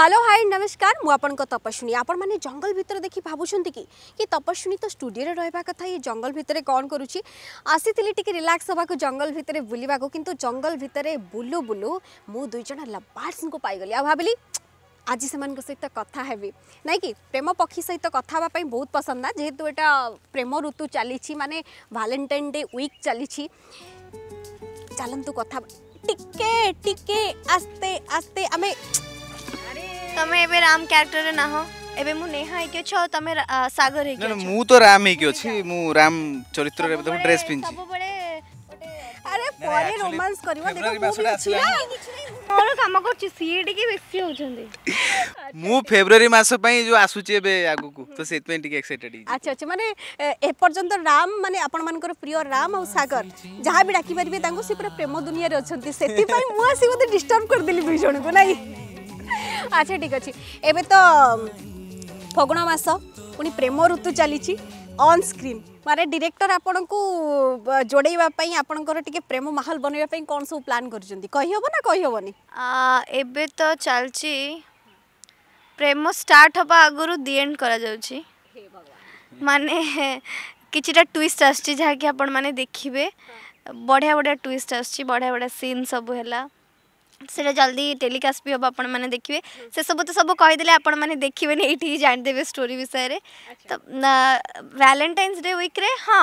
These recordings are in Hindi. हेलो हाय नमस्कार मुझे तपस्विनी आपण मैंने जंगल भितर देखी भावुं कि तपस्विनी तो स्टूडियो रहा कथा ये जंगल भितर कौन करुच्ची आसीली टी रिलैक्स होगा जंगल भितर बुलवा किंतु जंगल भितर बुलू बुलू मु दुईज लवर्स को पाईगली आ भाविली आज से मान सहित कथा हेबी ना कि प्रेम पक्षी सहित कथा बहुत पसंद ना जेहेतु यहाँ प्रेम ऋतु चली माने वैलेंटाइन डे वीक चली चलतु कथा टिके टिके आस्ते आस्ते आम तमे एबे राम कैरेक्टर रे ना हो एबे मु नेहा हे के छ तमे सागर हे के न मु तो राम हे के अछि मु राम चरित्र रे तो ड्रेस पिन छी अरे परे रोमांस करबो देखो मोर काम करछि सीट के बेसी हो छंदी मु फेब्रुअरी मास पई जो आसु छी एबे आगु को तो सेत पई टिक एक्साइटेड छी अच्छा अच्छा माने ए पर्यंत राम माने आपण मानकर प्रिय राम और सागर जहां भी डाकी परबे तांको से पूरा प्रेम दुनिया रे छंती सेति पई मु आसी मते डिस्टर्ब कर देली दुई जण को नाही अच्छा ठीक अच्छे एबे तो फगुण मास पुणी प्रेम ऋतु चली ऑन स्क्रीन मारे डायरेक्टर आपन को जोड़ेबा पई आपन को टिके प्रेम माहौल बनैबा पई कोन सब प्लान कर जंदी कहि होबो ना कहि होबनी एबे तो चलची प्रेम स्टार्ट होबा अगुरु दी एंड करा जाउची हे भगवान माने किछटा ट्विस्ट आछी जहा कि आपन माने देखिबे बढ़िया बढ़िया ट्विस्ट आछी बढ़िया बढ़िया सीन सब होला से जल्दी टेलीकास्ट भी हम आप देखिए से सब तो सब कहीदेले आपण मैंने देखिए ये जानदेवे स्टोरी विषय रे तो वैलेंटाइन्स डे वीक रे हाँ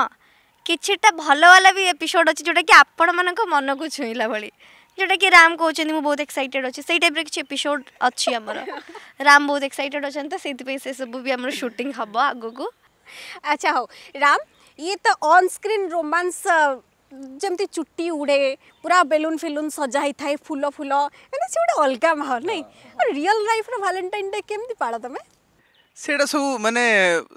किछटा भल वाला भी एपिसोड अच्छे जोटा कि आपण मन को छुईला भाई जोटा कि राम कहते मुझे बहुत एक्साइटेड अच्छे से टाइप किसी एपिसोड अच्छी आमर राम बहुत एक्साइटेड अच्छा तो से सब भी आम शूटिंग हम आग को अच्छा हौ राम ये तो ऑन स्क्रीन रोमांस जमती चुट्टी उड़े पूरा बेलून फिलून सजा ही था फूल फूल से गोटे अलग माहौल नहीं रियल लाइफ रो वैलेंटाइन डे केमती पाड़ तमें सेटा सब माने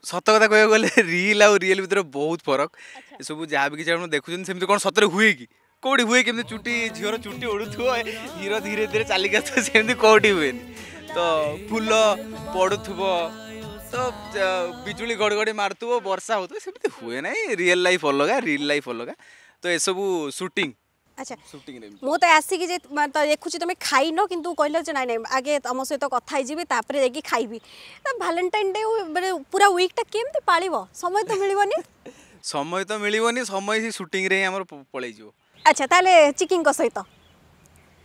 सत कथा कह रिल आ रियल भर बहुत फरक ये सब जहाँ भी किसी आप देखुन सेमती कौन सतरे हुए कि कौटी हुए केमती चुट्टी झीवर चुट्टी उड़ू हीरो धीरे धीरे चलिक आसो सेमती कौटी हुए तो फूल पड़ुव तो बिजुली गड़गड़ी मारुव वर्षा हो हुए ना रियल लाइफ अलग तो ये सब शूटिंग अच्छा शूटिंग मो तो आसिक देखुची तुम खाइन कितु कहल ना ना आगे तुम सहित कथा तापर जाकि खाइबी वैलेंटाइन डे पूरा वीकटा केमती पाल समय तो मिलवनी समय तो मिलवनी समय शूटिंग रे हमर पळै जो अच्छा ताले चिकिंग को सहित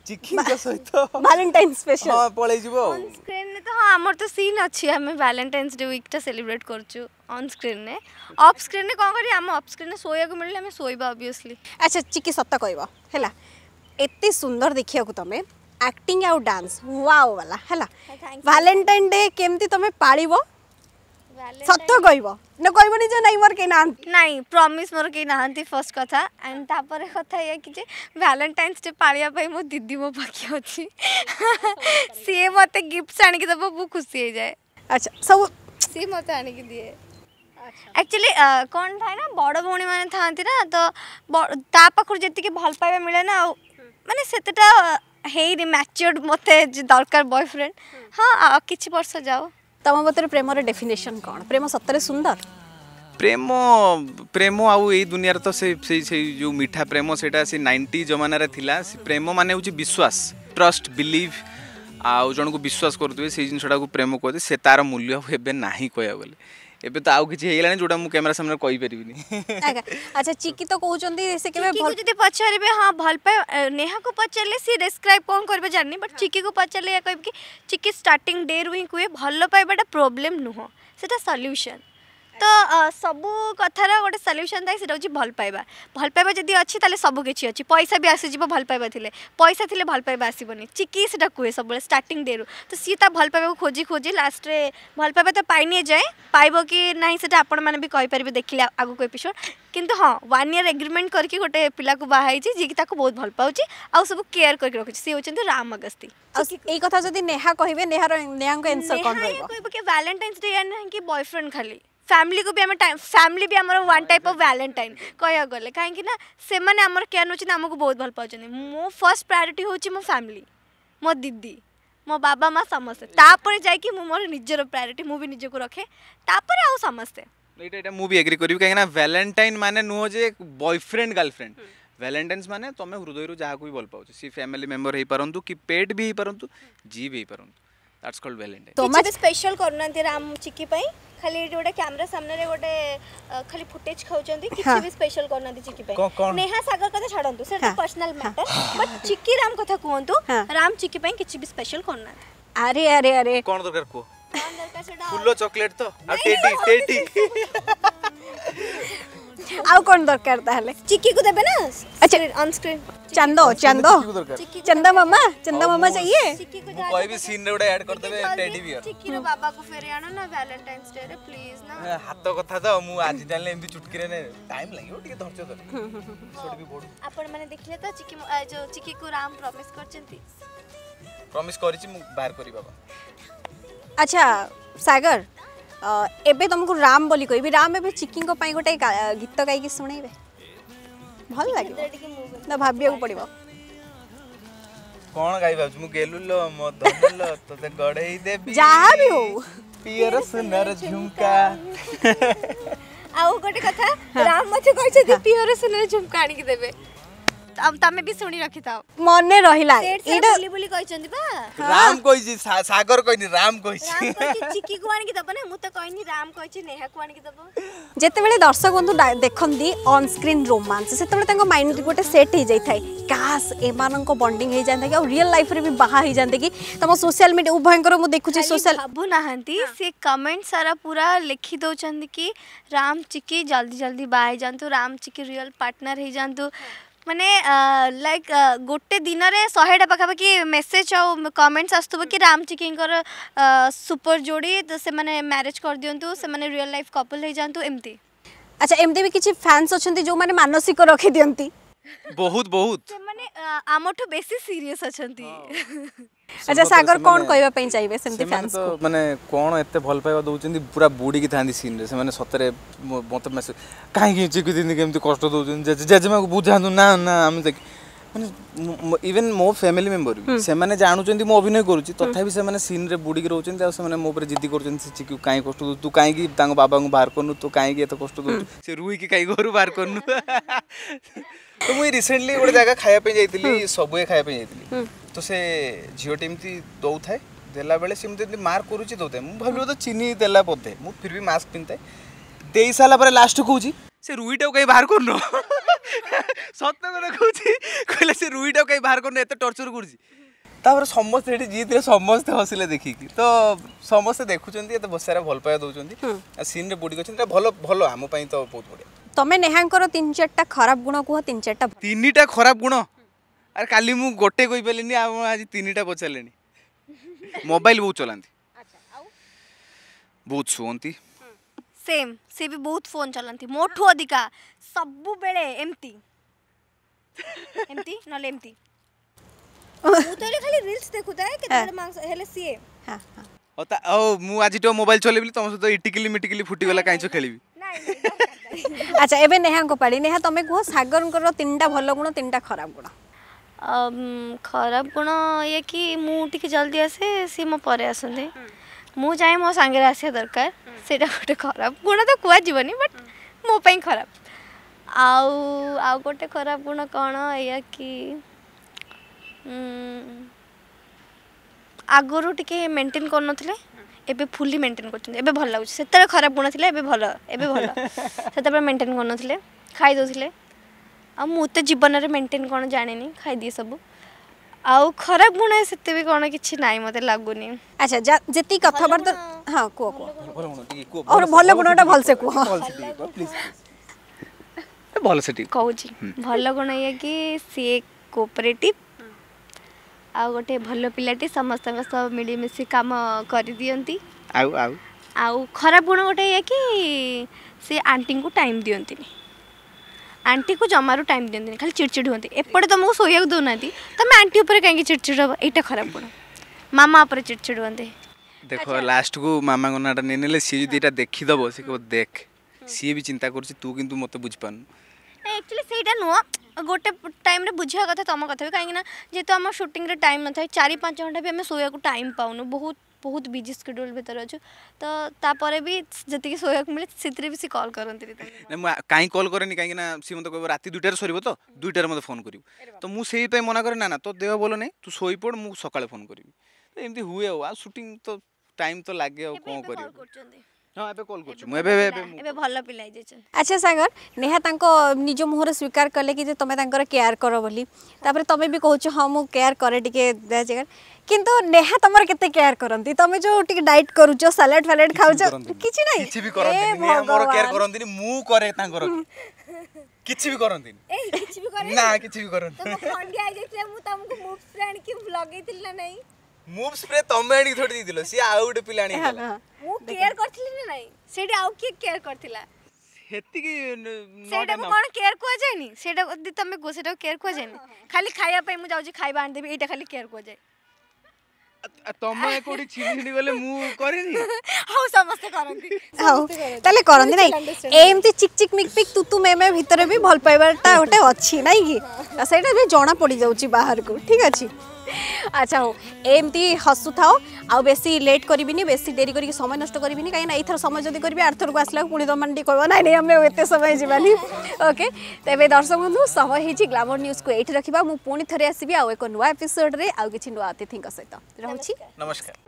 चिकिंग को सहित वैलेंटाइन स्पेशल हां पळै जीवो ऑन स्क्रीन ने तो हां हमर तो सीन अछि हम वैलेंटाइन्स डे वीकटा सेलिब्रेट करछु ऑन स्क्रीन ने ऑफ स्क्रीन ने कोन करी हम ऑफ स्क्रीन ने सोया को मिलले हम सोइबा ऑब्वियसली अच्छा चिकी सत्ता कहबो हैला एते सुंदर देखिया को तमे एक्टिंग आउ डांस वाओ वाला हैला वैलेंटाइन डे केमती तमे पाळिबो सत्ता कहबो न कहबनी जे नाइ मोर के नाम नाइ प्रॉमिस मोर के नाहंती फर्स्ट कथा एंड तापर कथा ये कि जे वैलेंटाइन्स डे पाळिया पई मो दीदी मो बाकी अछि से मते गिफ्ट आनि के तब बु खुशी हो जाए अच्छा सब से मते आनि के दिए अच्छा एक्चुअली कोन थाय ना बड़ भौणी माने थांती ना तो ता पाखुर जति के भल पाइबा मिले ना माने सेतेटा हेई मैच्योर्ड मते दरकार बॉयफ्रेंड हां किछि वर्ष जाओ तम बतर प्रेम डेफिनेशन कौन प्रेम सतरे सुंदर प्रेम प्रेम आउ ये दुनिया तो से जो मीठा प्रेम से 90 जमाना थिला प्रेम माने हूँ विश्वास ट्रस्ट बिलीव आउ जन को विश्वास करुवे से जिनटा को प्रेम कहते से तार मूल्य ना कहले एबे तो आउ किछि हेलाने जोडा मु कैमरा सामने कहि परिबिनी अच्छा चिकी तो कहउचंदी से केबे भल जदी पछारिबे हां भल पे नेहा को पछारले सी डिस्क्राइब कोन करबे जाननी बट चिकी को पछारले या कहब कि चिकी स्टार्टिंग डे रुही कुए भल पाइबाटा प्रॉब्लम नुहो सेटा सॉल्यूशन तो सबु कथार गोटे सॉल्यूशन थाय सेटा भल पाइबा जदी अछि ताले सब किछि अछि पैसा भी आसी जिवो भल पाइबा थिले पैसा थिले भल पाइबा आसीबनी चिकी सेटा कुए सब स्टार्टिंग डे रु तो सी ता भल पाइबा को खोजी खोजी लास्ट रे भल पाइबा तो पाइनी जाय पाइबो कि नाही सेटा आपण माने भी कहि परबे देखिले आगु को एपिसोड किंतु हां 1 ईयर एग्रीमेंट करके गोटे पिला को बाहाई छी जे कि ताको बहुत भल पाउची आ सब केयर करके रखी सी होचंत राम अगस्ती एई कथा जदी नेहा कहिबे नेहा को आंसर कोन रहबो कहिबो कि वैलेंटाइन्स डे यानी कि बॉयफ्रेंड खाली फैमिली को भी आम टाइम फैमिली भी आमर वन टाइप ऑफ वैलेंटाइन कह गले कहीं ना से मैंने आम केयर नौ आमको बहुत भल पाँच मो फर्स्ट प्रायोरिटी हूँ मो फैमिली मो दीदी मो बाबा माँ समस्ते तापर जाकि मोर निजर प्रायोरिटी मुझे निज को रखे तापर आउ समस्ते मुझे एग्री करी कहीं वैलेंटाइन माने नुह जे बॉयफ्रेंड गर्लफ्रेंड वैलेंटाइन्स माने तुम हृदय जहाँ भी भल पाओ सी फैमिली मेम्बर हो पारतु कि पेट भी हो पारतु जी भी हो पारतु दैट्स कॉल्ड वेलेंट तो मच स्पेशल करनते राम चिक्की पई खाली गोटे कैमरा सामने रे गोटे खाली फुटेज खाउचंदी किछि भी स्पेशल करनते चिक्की पई नेहा सागर कथा छाडंतु सर तो personal matter but Chikki Ram कथा कहंतु राम चिक्की पई किछि भी स्पेशल करनते अरे अरे अरे कोन दरकार को कोन दरकार सेडा फुल्लो चॉकलेट तो आ टेटी टेटी आ कोन दरकार ताले चिक्की को देबे ना अच्छा ऑन स्क्रीन चंदो चंदो चंदा मामा चाहिए कोई भी सीन रे उडा ऐड कर देबे टेडी बियर चिक्की रे बाबा को फेरे आनो ना वैलेंटाइंस डे रे प्लीज ना हाथ कथा तो मु आज जाने एमबी चुटकी रे टाइम लागियो टिके धरचो कर छोटी भी बोड आपण माने देखले तो चिक्की जो चिक्की को राम प्रॉमिस करचंती प्रॉमिस करिछि मु बाहर करी बाबा अच्छा सागर एबे तुमको राम बोली कोई भी राम एबे चिक्की को पई गोटे गीत गाई के सुनाईबे भल लागियो ना भाबिया को पड़िबो कोन गाई बाबू मु गेलुलो मो धनुलो तते गडई देबी जहां भी हो पियर सुनर झुमका आउ गोटे कथा राम मथे कहै छै पियर सुनर झुमका आनि के देबे हम तमे भी सुनी रखि था मने रहिला एडा बोली बोली कहै छथि बा राम कहै छी सागर कहनी राम कहै छी चिक्की को आनि के दबो ना मु त कहनी राम कहै छी नेहा को आनि के दबो जेते बेले दर्शक बंधु देखंदी ऑन स्क्रीन रोमांस सेते बेले तंगो माइंड गोटे सेट हे जाय थाय काश एमान को बॉन्डिंग हे जाय थाय और रियल लाइफ रे भी बाहा हे जाय थाय तम सोशल मीडिया उभयंकर मु देखु छी सोशल बाबू नाहंती से कमेंट सारा पूरा लिखि दो छथि कि राम चिक्की जल्दी जल्दी बाहे जानतु राम चिक्की रियल पार्टनर हे जानतु माने लाइक गोटे दिन रे 100 टा पाखापाखि मेसेज और कमेंट्स आसतुब कि रामचिकी सुपर जोड़ी तो से माने मैरिज कर दियंतु से माने रियल लाइफ कपल हे जानतु एमती अच्छा एमती भी किछि फैंस अछंती जो माने मानसिक रखि दियंती बहुत बहुत से माने आमठो बेसी सीरियस अछंती अच्छा सागर कोन कहबा पई चाहिबे सेमती फैंस को माने कोन एते भल पाइबा दोचंती पूरा बूडी की थांदी सीन रे से माने सतरे मत मैसेज काहे कि चिक्की दिन केमती कष्ट दोचंती जेजेमा को बुझानु ना ना हम माने इवन मो फैमिली मेंबर भी से माने जानुचंती मो अभिनय करूची तथापि से माने सीन रे बूडी की रहउचंती आ से माने मो पर जिद्दी करचंती चिक्की काहे कष्ट दो तू काहे कि तांग बाबा को बाहर करनु तो काहे कि एतो कष्ट दो से रुई की काहे घरु बाहर करनु तो मुई रिसेंटली गोटे जगह खाया पे जाइतिली सबुए खाया पे जाइतिली तो से झियो टीम थी दौ थाए देला बेले सिमते मार्क करूची दौ थाए मु भाबियो तो चीनी देला पथे मु फिर भी मास्क पिनते दे साला पर लास्ट कहूची से रुईटा कहीं बाहर करनो सत्य को कहूची कहले से रुईटा कहीं बाहर करनो एते टॉर्चर करची तापर समस्त एठी जीतले समस्त हसिले देखि कि तो समस्त देखुचंती एते बसारा भल पाया दोचंती आ सीन रे बॉडी करचंती भलो भलो हम पई तो बहुत बढ़िया तमे नेहांकर 3-4 टा खराब गुण को 3-4 टा 3 टा खराब गुण अरे काली मु गोटे कोइ पेलिनी आज 3 टा बचलेनी मोबाइल बहुत चलांती अच्छा आउ बहुत सुनती सेम से भी बहुत फोन चलांती मोठो अधिका सब बेले एमती एमती न लेमती मु तो खाली रील्स देखुता है केते मांग हेले सीए हां हां ओता ओ मु आज तो मोबाइल चलेबली तम से तो इटिकली मिटिकली फुटी वाला काइचो खेलबी नहीं अच्छा एबे नेहा को पाड़ी नेहा तमे को सागर को तीनटा भलो गुण तीनटा खराब गुण खराब गुण ये कि मु टिके जल्दी आसे से मो परे आसंदे मु जाय मो संगे आसे दरकार सेटा गोटे खराब गुण तो कुआ जीवनी बट मो पई खराब आउ आउ गोटे खराब गुण कोन या कि आगरु टिके मेंटेन करन नथले एबे फुली मेंटेन करछन एबे भल लागछ सेतरे खराब गुण थिले एबे भल सेतरे मेंटेन करन थिले खाइ दोथिले आ मुते जीवन रे मेंटेन कोन जानेनी खाइ दिए सब आ खराब गुण सेते भी कोन किछि नाही मते लागुनी अच्छा जेती कथा बात हां को को भल गुण ठीक को और भल गुणटा भल से को प्लीज भल से ठीक कहू छी भल गुण ये कि से कोऑपरेटिव आ गोटे भल पिलाटी समस्त सब मिली मिसी काम कर दियंती आउ आउ आउ खराब गुण गोटे ये कि से आंटी को टाइम दियंती आंटी को जमारू टाइम दियंती खाली चिड़चिड़ होती एपटे तुमको सोया दो ना तमे आंटी ऊपर काहे चिड़चिड़ हो एटा खराब गुण मामा ऊपर चिड़चिड़ होते देखो लास्ट को मामा को नाटा नै नेले सी जदि एटा देखि दबो से को देख सी भी चिंता करछि तू किंतु मते बुझ पान एक्चुअली सेटा नो गोटे टाइम रे बुझिया कथा तुम कथा भी कहीं ना जेहतु आम शूटिंग रे टाइम न था 4-5 घंटा भी आम सोया को टाइम पाऊनु बहुत बहुत बिजी स्केड्यूल भीतर अच्छे तो तापर भी जी सोया मिले से भी सी कॉल करती कहीं कॉल कैनि कहीं सी मत कह रात 2टार सर तो 2टार मत फोन करू तो मुझे मना करे ना तो देह भल ना तू शोपड़ मुझे सका फोन करी एमती हुए आ शूटिंग तो टाइम तो लगे कौन कर हाँ एबे कॉल करछु मु एबे एबे भलो पिलाइ जेछन। अच्छा सागर नेहा तांको निज मोहर स्वीकार करले कि तमे तांकर केयर करो बोली तापर तमे भी कहछु हां मु केयर करे टिके दे जगह किंतु नेहा तमर केते केयर करंती तमे जो टिके डाइट करूछो सलाड फलाड खाउछो किछि नै किछि भी करंती नेहा मोर केयर करंती मु करे तांकर किछि भी करंती ए किछि भी करे ना किछि भी करंती तम खंडी आइ जेतले मु तमको मूव फ्रेंड कि लगैतिल ना नै मूव स्प्रे तमे आडी थोड़ी दिदिलो से आउट पिलाणी हला मु केयर करथिली नै नै सेडी आउ के केयर करथिला हेती कि सेडा कोन केयर को जायनी सेडा तमे गोसेडा केयर को जायनी खाली खाया पई मु जाउ जी खाइबा आन देबी एटा खाली केयर को जाय तमे कोडी छिलिनी बोले मु करिनी हाउ समस्त करंती हाउ तले करंती नै एमती चिक चिक मिक पिक तुतु मेमे भितरे भी भल पाइबाटा ओटे अछि नै कि सेडा भी जोणा पड़ी जाउ छी बाहर को ठीक अछि। अच्छा हो एमती हसु थाओ आ बेसी लेट करिबिनी बेसी देरी करी समय नष्ट करिबिनी काई ना एथर समय जदी करबी आर्थर को आसला पुणी दमन डी कहबो नै नै हमें एते समय जीवानी। ओके तबे दर्शक बंधु समय हे जी ग्लैमर न्यूज़ को एठी रखिबा मु पुणी थरे आसीबी आ एक नुवा एपिसोड रे आ किछि नुवा अतिथि के सहित रहूची नमस्कार।